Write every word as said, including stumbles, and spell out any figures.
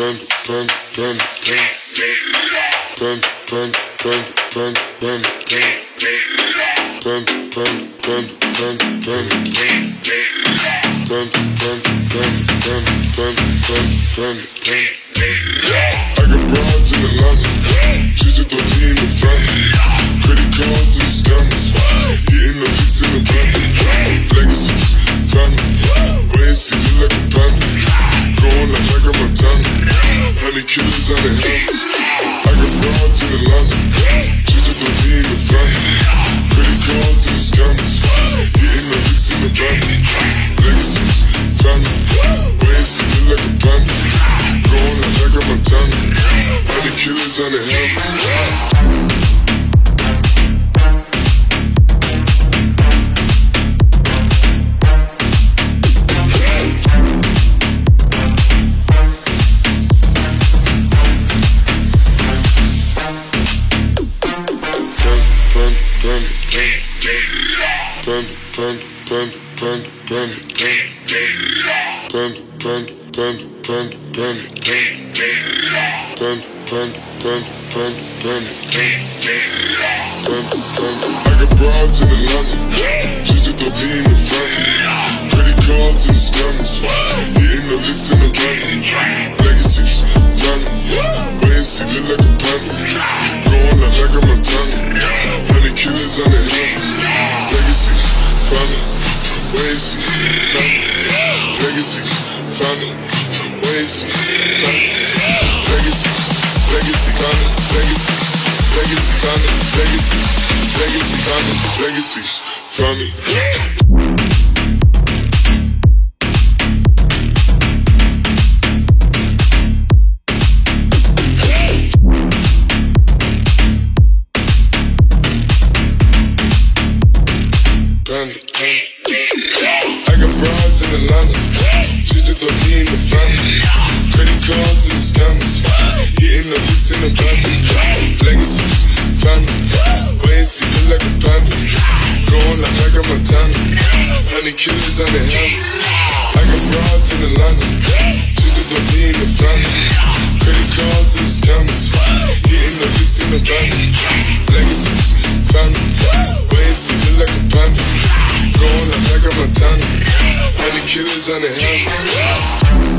turn, turn, turn, turn, turn, turn, turn, turn, turn, turn, turn, turn, turn, Turn, turn, turn, turn, turn, turn, turn, turn. I got broads in the London, she's a dodgy in the family. Credit cards and scammers, eating the pigs in the family. Legacy, family, way see you like a bandit. Going like Hagga Montana, honey killers on the hands. I got broads in the London, she's a dodgy in the family. Credit cards and scammers, eating the pigs in the family. Legacies, family, way see me like a bandit. Going like Hagga Montana, honey killers on the helmets. Legacies from me. Killers on the helmets. I got broads in the London, she's a dodgy in the family. Credit cards and scammers, hitting the pigs in the family. Legacies, family, way see me like a bandit. Going like Hagga Montana, honey killers on the helmets.